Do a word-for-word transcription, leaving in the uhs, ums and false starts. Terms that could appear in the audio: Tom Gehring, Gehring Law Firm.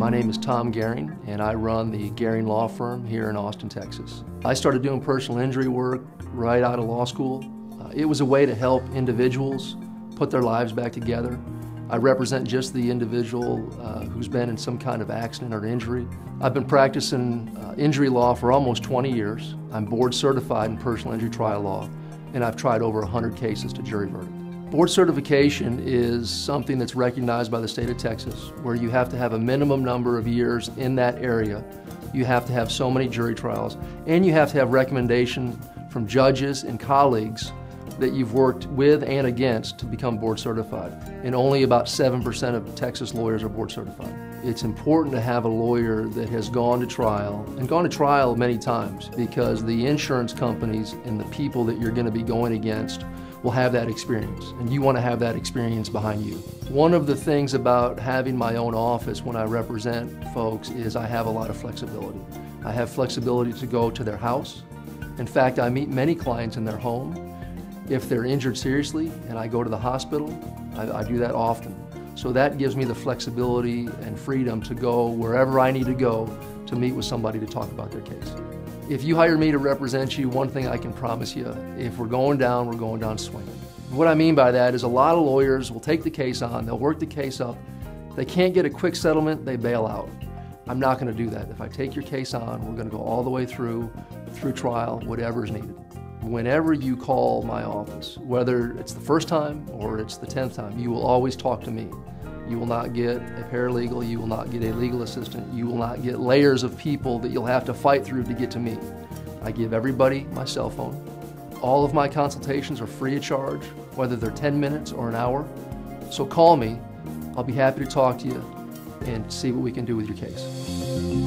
My name is Tom Gehring, and I run the Gehring Law Firm here in Austin, Texas. I started doing personal injury work right out of law school. Uh, it was a way to help individuals put their lives back together. I represent just the individual uh, who's been in some kind of accident or injury. I've been practicing uh, injury law for almost twenty years. I'm board certified in personal injury trial law, and I've tried over one hundred cases to jury verdict. Board certification is something that's recognized by the state of Texas, where you have to have a minimum number of years in that area. You have to have so many jury trials, and you have to have recommendation from judges and colleagues that you've worked with and against to become board certified. And only about seven percent of Texas lawyers are board certified. It's important to have a lawyer that has gone to trial, and gone to trial many times, because the insurance companies and the people that you're going to be going against will have that experience, and you want to have that experience behind you. One of the things about having my own office when I represent folks is I have a lot of flexibility. I have flexibility to go to their house. In fact, I meet many clients in their home. If they're injured seriously and I go to the hospital, I, I do that often. So that gives me the flexibility and freedom to go wherever I need to go to meet with somebody to talk about their case. If you hire me to represent you, one thing I can promise you, if we're going down, we're going down swinging. What I mean by that is a lot of lawyers will take the case on, they'll work the case up. They can't get a quick settlement, they bail out. I'm not going to do that. If I take your case on, we're going to go all the way through, through trial, whatever is needed. Whenever you call my office, whether it's the first time or it's the tenth time, you will always talk to me. You will not get a paralegal, you will not get a legal assistant, you will not get layers of people that you'll have to fight through to get to me. I give everybody my cell phone. All of my consultations are free of charge, whether they're ten minutes or an hour. So call me, I'll be happy to talk to you and see what we can do with your case.